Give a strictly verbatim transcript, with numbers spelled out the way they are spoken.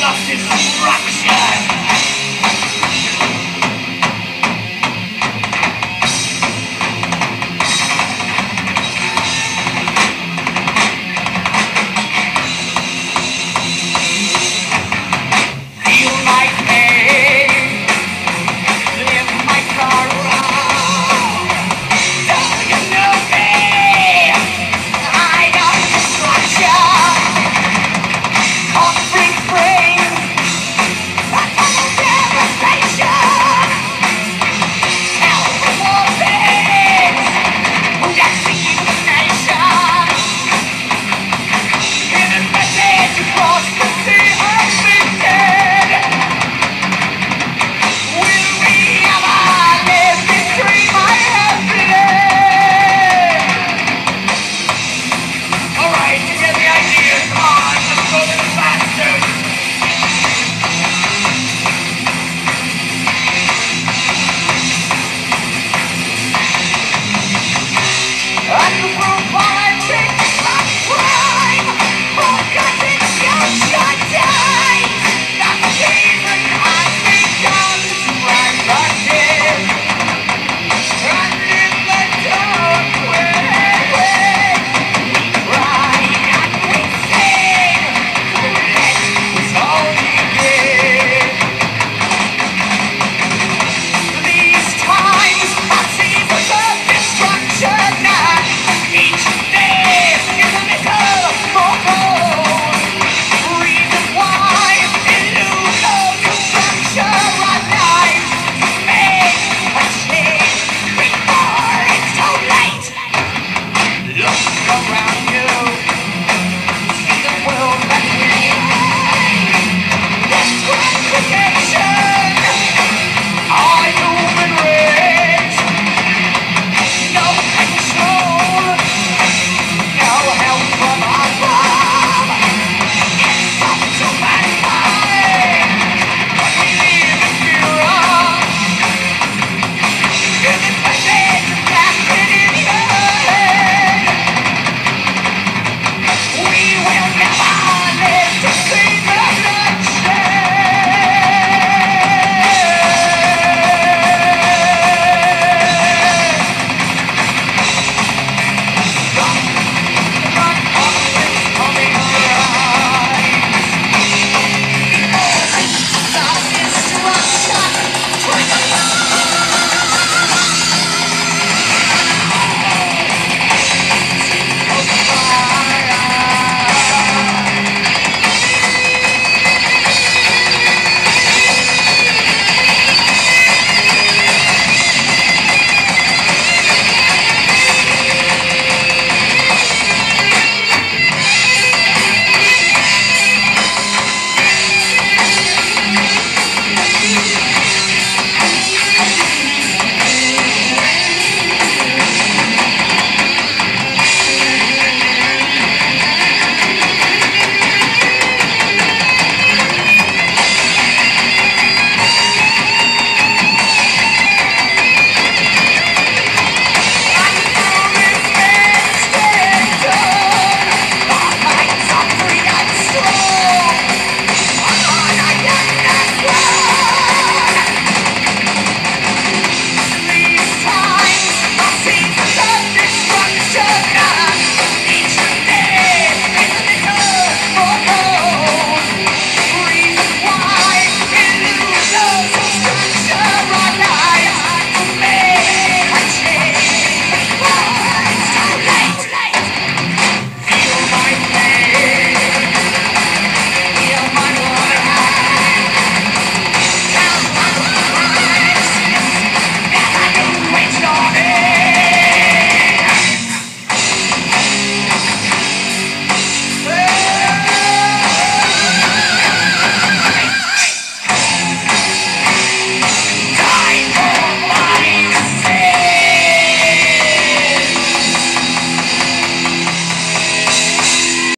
Seasons of Destruction.